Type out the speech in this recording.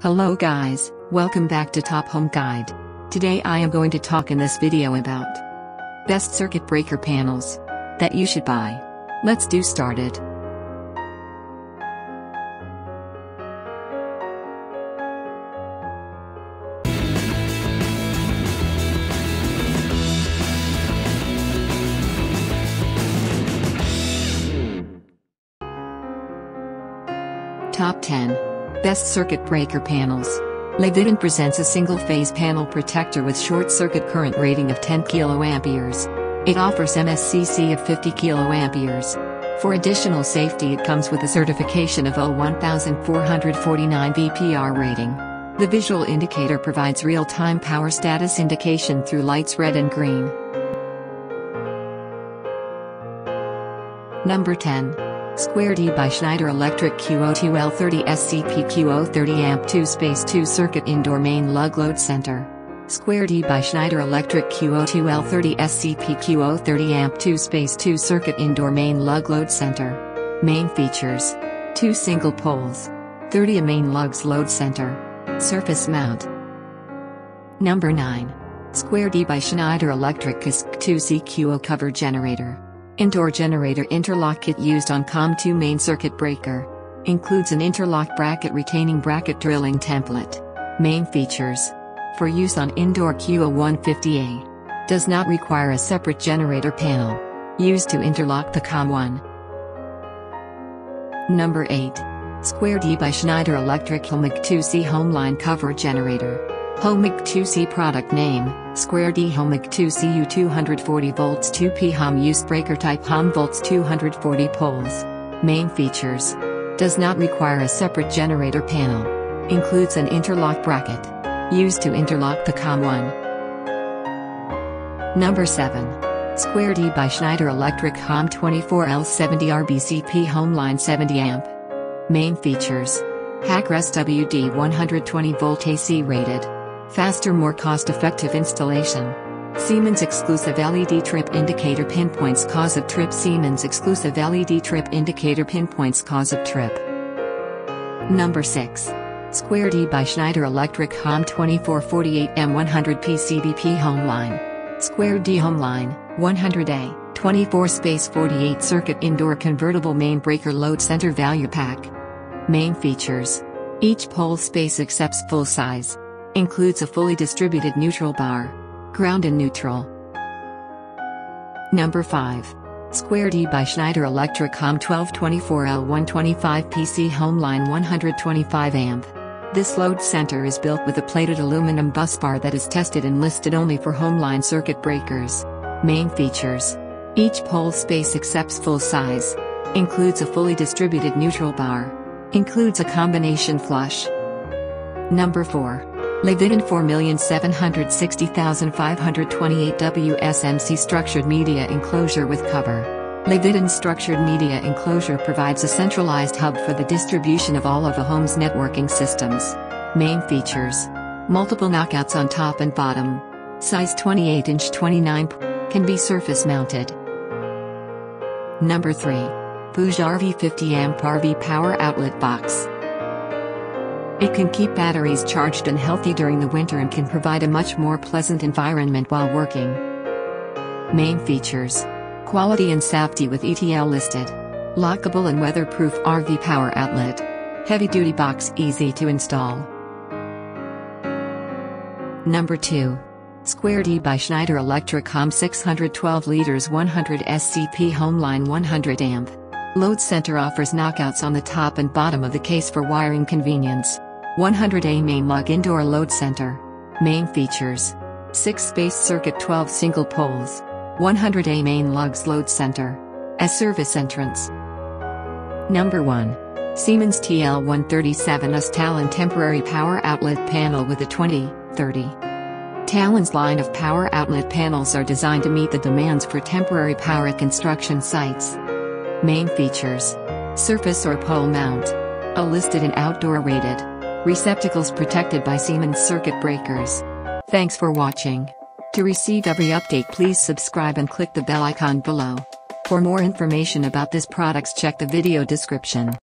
Hello guys, welcome back to Top Home Guide. Today I am going to talk in this video about best circuit breaker panels that you should buy. Let's do start it. Top 10 Best Circuit Breaker Panels. Leviton presents a single-phase panel protector with short-circuit current rating of 10 kA. It offers MSCC of 50 kA. For additional safety it comes with a certification of O1449 VPR rating. The visual indicator provides real-time power status indication through lights red and green. Number 10. Square D by Schneider Electric QO2L30SCPQO 30A2 Circuit Indoor Main Lug Load Center. Square D by Schneider Electric QO2L30SCPQO 30A2 Circuit Indoor Main Lug Load Center. Main features: 2 single poles, 30A main lugs load center, surface mount. Number 9. Square D by Schneider Electric QOCGK2C QO Cover Generator. Indoor generator interlock kit used on COM2 main circuit breaker. Includes an interlock bracket retaining bracket drilling template. Main features. For use on indoor QO150A. Does not require a separate generator panel. Used to interlock the COM1. Number 8. Square D by Schneider Electric HOM24L70RBCP Homeline Cover Generator. HOM24L70RBCP product name, Square D HOM612L100SCP 240 volts 2P HOM use breaker type HOM volts 240 poles. Main features. Does not require a separate generator panel. Includes an interlock bracket. Used to interlock the COM1. Number 7. Square D by Schneider Electric HOM24L70RBCP Homeline 70A. Main features. Hackrest WD 120V AC rated. Faster, more cost-effective installation. Siemens exclusive LED trip indicator pinpoints cause of trip. Siemens exclusive LED trip indicator pinpoints cause of trip. Number 6. Square D by Schneider Electric HOM2448M100PC BP Homeline. Square D Homeline, 100A, 24 space 48 circuit indoor convertible main breaker load center value pack. Main features. Each pole space accepts full size. Includes a fully distributed neutral bar. Ground and neutral. Number 5. Square D by Schneider Electric HOM1224L125PC Homeline 125A. This load center is built with a plated aluminum bus bar that is tested and listed only for Homeline circuit breakers. Main features. Each pole space accepts full size. Includes a fully distributed neutral bar. Includes a combination flush. Number 4. Leviton 4760528 WSMC Structured Media Enclosure with Cover. Leviton Structured Media Enclosure provides a centralized hub for the distribution of all of a home's networking systems. Main features. Multiple knockouts on top and bottom. Size 28-inch 29. Can be surface mounted. Number 3. Bujarvi 50A RV Power Outlet Box. It can keep batteries charged and healthy during the winter and can provide a much more pleasant environment while working. Main features. Quality and safety with ETL listed. Lockable and weatherproof RV Power Outlet. Heavy duty box, easy to install. Number 2. Square D by Schneider Electric HOM612L100SCP Homeline 100A. Load center offers knockouts on the top and bottom of the case for wiring convenience. 100A main lug indoor load center. Main features. 6 space circuit 12 single poles. 100A main lugs load center. A service entrance. Number 1. Siemens TL137US Talon temporary power outlet panel with a 20/30. Talon's line of power outlet panels are designed to meet the demands for temporary power at construction sites. Main features. Surface or pole mount. A listed and outdoor rated. Receptacles protected by Siemens circuit breakers. Thanks for watching. To receive every update please subscribe and click the bell icon below. For more information about this product check the video description.